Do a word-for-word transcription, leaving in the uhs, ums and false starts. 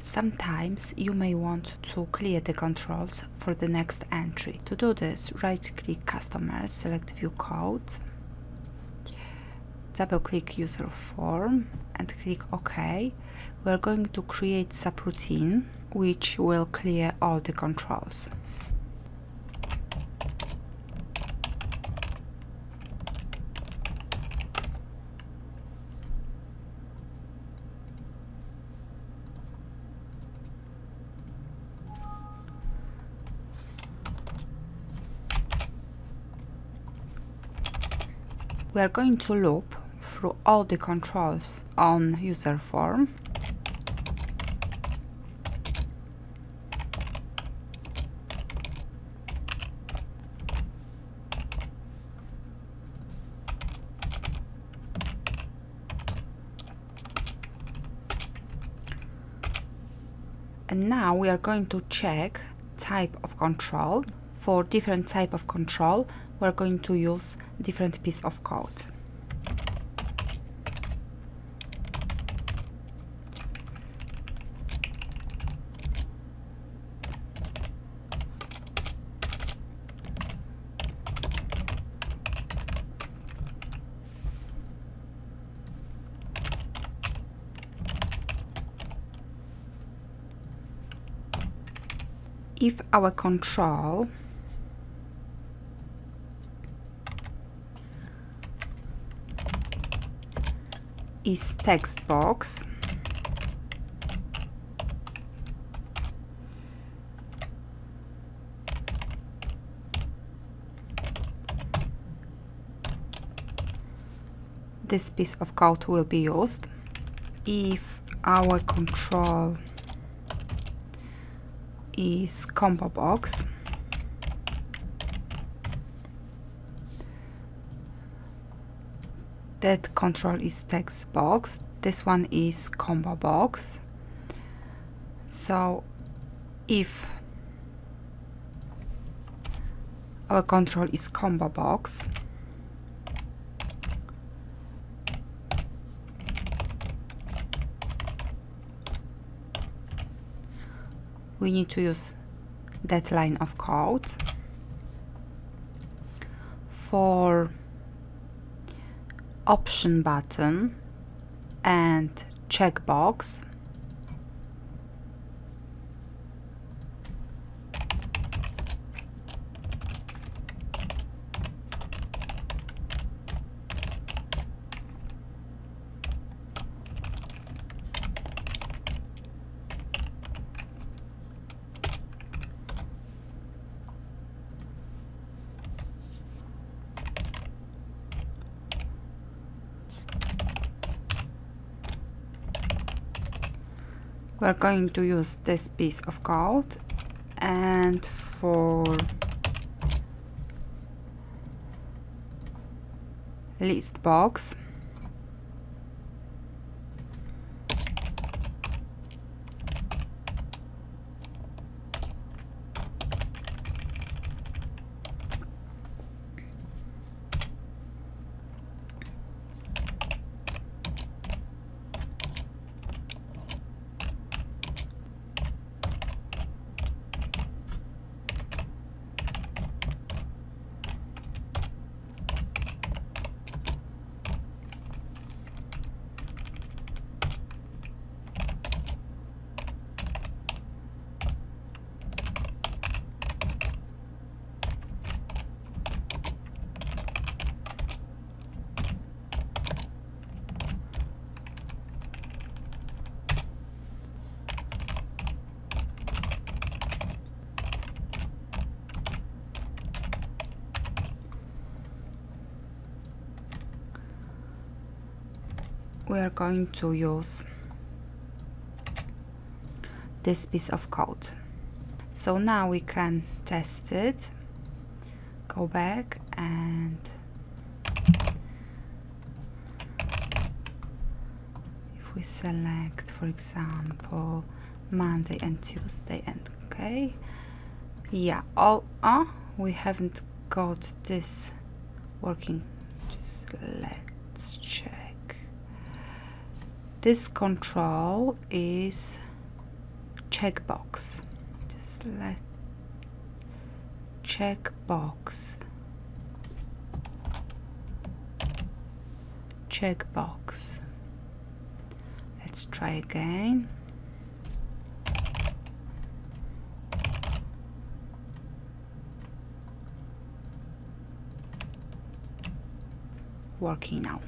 Sometimes you may want to clear the controls for the next entry. To do this, right-click Customers, select View Code, double-click User Form and click OK. We are going to create subroutine which will clear all the controls. We are going to loop through all the controls on UserForm. And now we are going to check type of control. For different type of control, we're going to use different piece of code. If our control is text box, this piece of code will be used. If our control is combo box, that control is text box, this one is combo box. So if our control is combo box, we need to use that line of code. For option button and checkbox, we're going to use this piece of code, and for list box, we are going to use this piece of code. So now we can test it. Go back and if we select, for example, Monday and Tuesday and okay. Yeah, all uh, we haven't got this working. Just let's check. This control is checkbox. Just let checkbox. Checkbox. Let's try again. Working now.